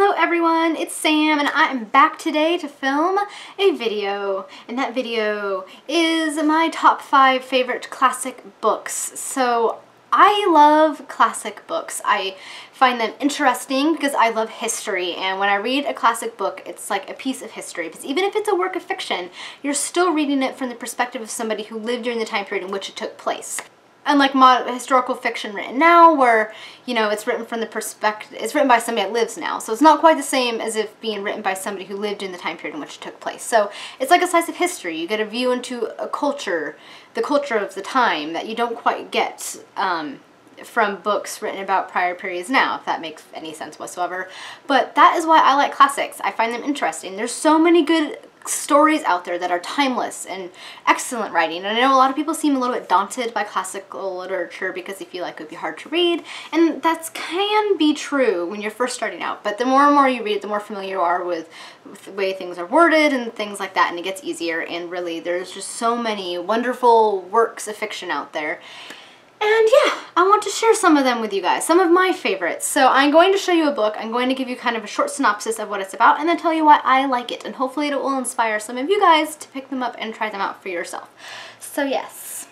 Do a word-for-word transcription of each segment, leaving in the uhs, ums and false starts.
Hello everyone, it's Sam and I am back today to film a video, and that video is my top five favorite classic books. So I love classic books. I find them interesting because I love history, and when I read a classic book it's like a piece of history, because even if it's a work of fiction, you're still reading it from the perspective of somebody who lived during the time period in which it took place. Unlike mod historical fiction written now, where, you know, it's written from the perspective, it's written by somebody that lives now, so it's not quite the same as if being written by somebody who lived in the time period in which it took place. So it's like a slice of history. You get a view into a culture, the culture of the time, that you don't quite get um, from books written about prior periods now, if that makes any sense whatsoever. But that is why I like classics. I find them interesting. There's so many good stories out there that are timeless and excellent writing, and I know a lot of people seem a little bit daunted by classical literature because they feel like it would be hard to read, and that can be true when you're first starting out, but the more and more you read it, the more familiar you are with, with the way things are worded and things like that, and it gets easier. And really, there's just so many wonderful works of fiction out there, and yeah, I want to share some of them with you guys, some of my favorites. So I'm going to show you a book, I'm going to give you kind of a short synopsis of what it's about, and then tell you why I like it, and hopefully it will inspire some of you guys to pick them up and try them out for yourself. So yes,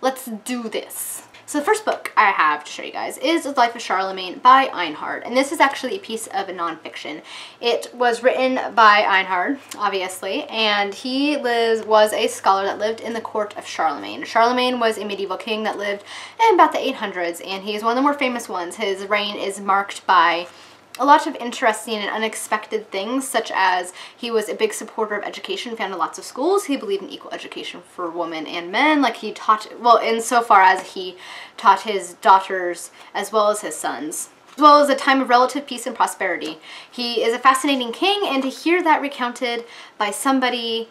let's do this. So the first book I have to show you guys is The Life of Charlemagne by Einhard, and this is actually a piece of nonfiction. It was written by Einhard, obviously, and he lives, was a scholar that lived in the court of Charlemagne. Charlemagne was a medieval king that lived in about the eight hundreds, and he is one of the more famous ones. His reign is marked by a lot of interesting and unexpected things, such as he was a big supporter of education, founded lots of schools, he believed in equal education for women and men, like he taught, well, insofar as he taught his daughters as well as his sons, as well as a time of relative peace and prosperity. He is a fascinating king, and to hear that recounted by somebody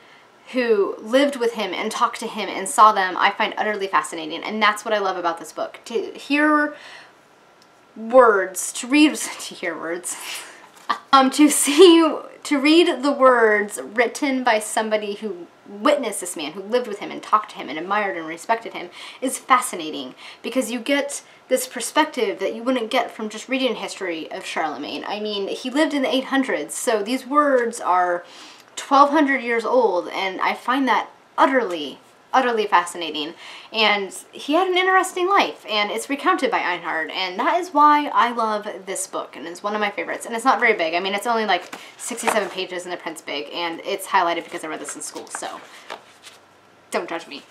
who lived with him and talked to him and saw them, I find utterly fascinating, and that's what I love about this book. To hear words, to read, to hear words, um, to see, to read the words written by somebody who witnessed this man, who lived with him and talked to him and admired and respected him, is fascinating, because you get this perspective that you wouldn't get from just reading history of Charlemagne. I mean, he lived in the eight hundreds, so these words are twelve hundred years old, and I find that utterly utterly fascinating, and he had an interesting life, and it's recounted by Einhard, and that is why I love this book, and it's one of my favorites. And it's not very big. I mean, it's only like sixty-seven pages and the print's big, and it's highlighted because I read this in school, so don't judge me.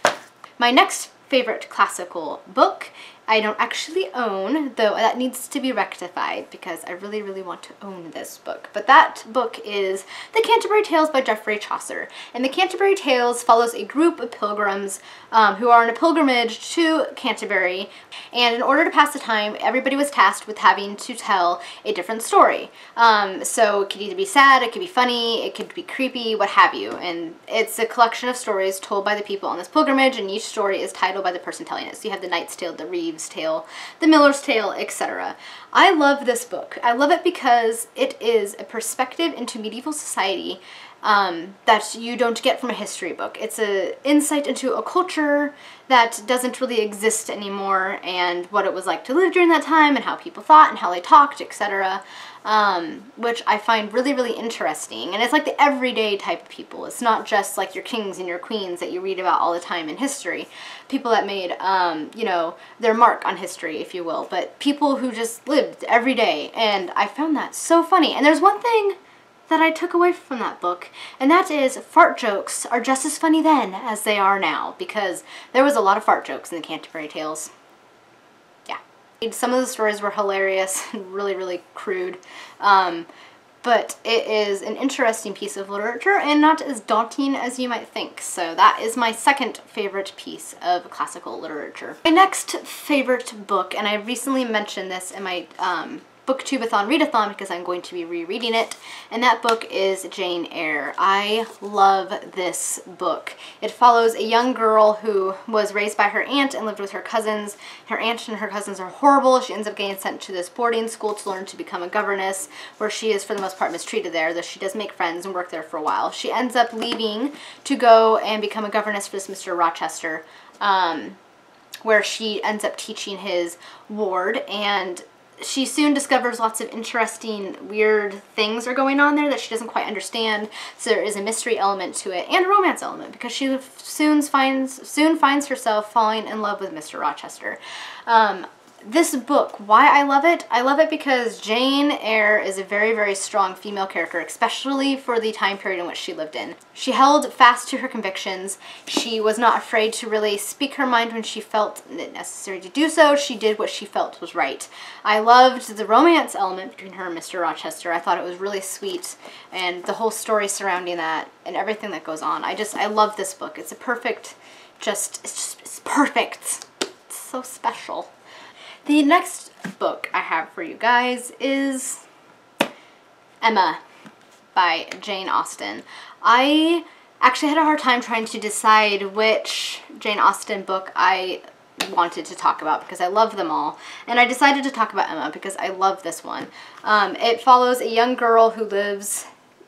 My next favorite classical book I don't actually own, though that needs to be rectified because I really, really want to own this book. But that book is The Canterbury Tales by Geoffrey Chaucer. And The Canterbury Tales follows a group of pilgrims um, who are on a pilgrimage to Canterbury. And in order to pass the time, everybody was tasked with having to tell a different story. Um, so it could either be sad, it could be funny, it could be creepy, what have you. And it's a collection of stories told by the people on this pilgrimage, and each story is titled by the person telling it. So you have the Knight's Tale, the Reeve Tale, the Miller's Tale, et cetera. I love this book. I love it because it is a perspective into medieval society um, that you don't get from a history book. It's an insight into a culture that doesn't really exist anymore, and what it was like to live during that time, and how people thought and how they talked, et cetera. Um, which I find really, really interesting. And it's like the everyday type of people. It's not just like your kings and your queens that you read about all the time in history. People that made, um, you know, their mark on history, if you will, but people who just lived every day. And I found that so funny. And there's one thing that I took away from that book, and that is fart jokes are just as funny then as they are now, because there was a lot of fart jokes in the Canterbury Tales. Some of the stories were hilarious and really, really crude, um, but it is an interesting piece of literature and not as daunting as you might think. So that is my second favorite piece of classical literature. My next favorite book, and I recently mentioned this in my um, Booktubeathon readathon because I'm going to be rereading it, and that book is Jane Eyre. I love this book. It follows a young girl who was raised by her aunt and lived with her cousins. Her aunt and her cousins are horrible. She ends up getting sent to this boarding school to learn to become a governess, where she is for the most part mistreated there, though she does make friends and work there for a while. She ends up leaving to go and become a governess for this Mister Rochester, um, where she ends up teaching his ward, and she soon discovers lots of interesting, weird things are going on there that she doesn't quite understand. So there is a mystery element to it and a romance element, because she soon finds soon finds herself falling in love with Mister Rochester. Um, this book, why I love it, I love it because Jane Eyre is a very, very strong female character, especially for the time period in which she lived in. She held fast to her convictions. She was not afraid to really speak her mind when she felt it necessary to do so. She did what she felt was right. I loved the romance element between her and Mister Rochester. I thought it was really sweet, and the whole story surrounding that and everything that goes on. I just, I love this book. It's a perfect, just, it's just it's perfect. It's so special. The next book I have for you guys is Emma by Jane Austen. I actually had a hard time trying to decide which Jane Austen book I wanted to talk about, because I love them all, and I decided to talk about Emma because I love this one. Um, it follows a young girl who lives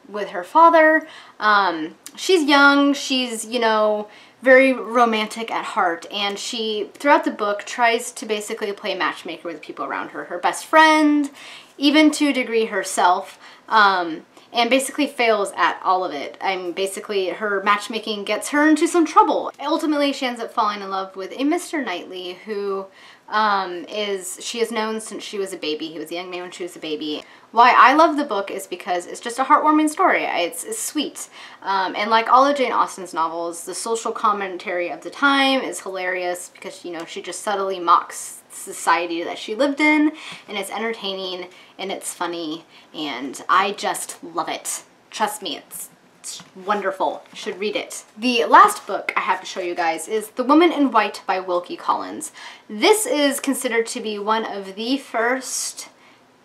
with her father. Um, she's young, she's, you know, very romantic at heart, and she, throughout the book, tries to basically play matchmaker with people around her, her best friend, even to a degree herself, um, and basically fails at all of it. I mean, basically her matchmaking gets her into some trouble. Ultimately, she ends up falling in love with a Mister Knightley, who um, is, she has known since she was a baby. He was a young man when she was a baby. Why I love the book is because it's just a heartwarming story. It's, it's sweet. Um, and like all of Jane Austen's novels, the social commentary of the time is hilarious, because, you know, she just subtly mocks society that she lived in, and it's entertaining and it's funny, and I just love it. Trust me, it's, it's wonderful. You should read it. The last book I have to show you guys is The Woman in White by Wilkie Collins. This is considered to be one of the first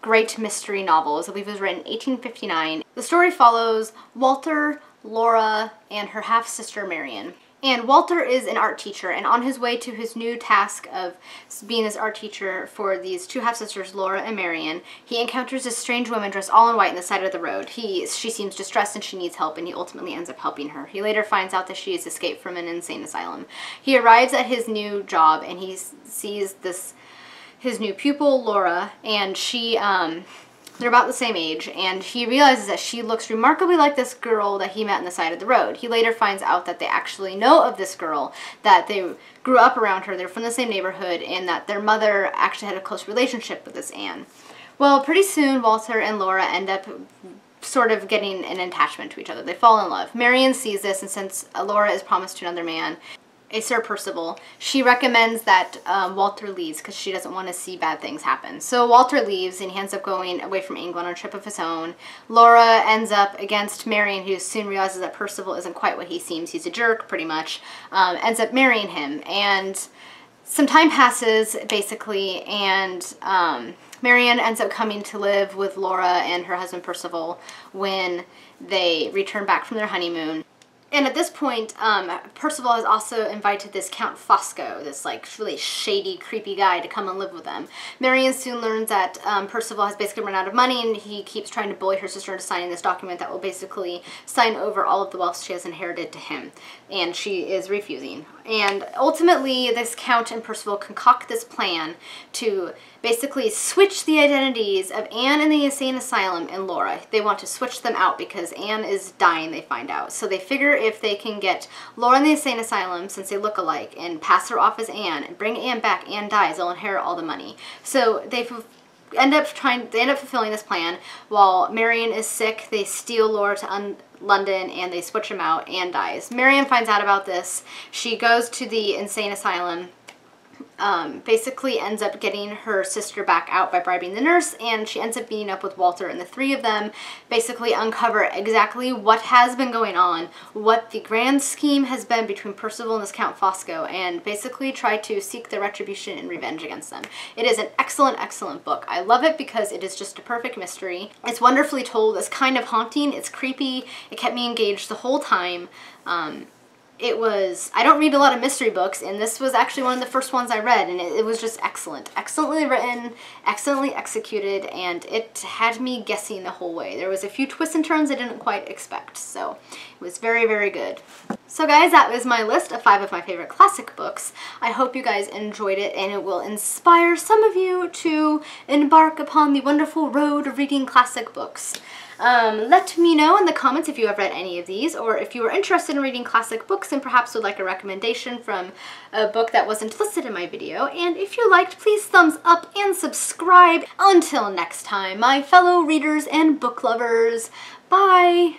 great mystery novels. I believe it was written in eighteen fifty-nine. The story follows Walter, Laura, and her half-sister Marion. And Walter is an art teacher, and on his way to his new task of being this art teacher for these two half-sisters, Laura and Marion, he encounters this strange woman dressed all in white on the side of the road. He, she seems distressed and she needs help, and he ultimately ends up helping her. He later finds out that she has escaped from an insane asylum. He arrives at his new job, and he sees this his new pupil, Laura, and she, um, they're about the same age, and he realizes that she looks remarkably like this girl that he met on the side of the road. He later finds out that they actually know of this girl, that they grew up around her, they're from the same neighborhood, and that their mother actually had a close relationship with this Anne. Well, pretty soon, Walter and Laura end up sort of getting an attachment to each other. They fall in love. Marion sees this, and since Laura is promised to another man, a Sir Percival, she recommends that um, Walter leaves because she doesn't want to see bad things happen. So Walter leaves, and he ends up going away from England on a trip of his own. Laura ends up against Marion, who soon realizes that Percival isn't quite what he seems. He's a jerk, pretty much. Um, ends up marrying him, and some time passes, basically, and um, Marion ends up coming to live with Laura and her husband Percival when they return back from their honeymoon. And at this point, um, Percival has also invited this Count Fosco, this like really shady, creepy guy, to come and live with them. Marion soon learns that um, Percival has basically run out of money, and he keeps trying to bully her sister into signing this document that will basically sign over all of the wealth she has inherited to him. And she is refusing. And ultimately, this Count and Percival concoct this plan to basically switch the identities of Anne in the insane asylum and Laura. They want to switch them out because Anne is dying, they find out. So they figure if they can get Laura in the insane asylum, since they look alike, and pass her off as Anne, and bring Anne back, Anne dies, they'll inherit all the money. So they end up trying, they end up fulfilling this plan. While Marion is sick, they steal Laura to un London, and they switch him out. Anne dies. Marion finds out about this. She goes to the insane asylum, um, basically ends up getting her sister back out by bribing the nurse, and she ends up meeting up with Walter, and the three of them basically uncover exactly what has been going on, what the grand scheme has been between Percival and this Count Fosco, and basically try to seek their retribution and revenge against them. It is an excellent, excellent book. I love it because it is just a perfect mystery. It's wonderfully told. It's kind of haunting. It's creepy. It kept me engaged the whole time. Um, it was, I don't read a lot of mystery books, and this was actually one of the first ones I read, and it, it was just excellent. Excellently written, excellently executed, and it had me guessing the whole way. There was a few twists and turns I didn't quite expect, so it was very, very good. So guys, that was my list of five of my favorite classic books. I hope you guys enjoyed it, and it will inspire some of you to embark upon the wonderful road of reading classic books. Um, let me know in the comments if you have read any of these, or if you are interested in reading classic books and perhaps would like a recommendation from a book that wasn't listed in my video. And if you liked, please thumbs up and subscribe. Until next time, my fellow readers and book lovers, bye!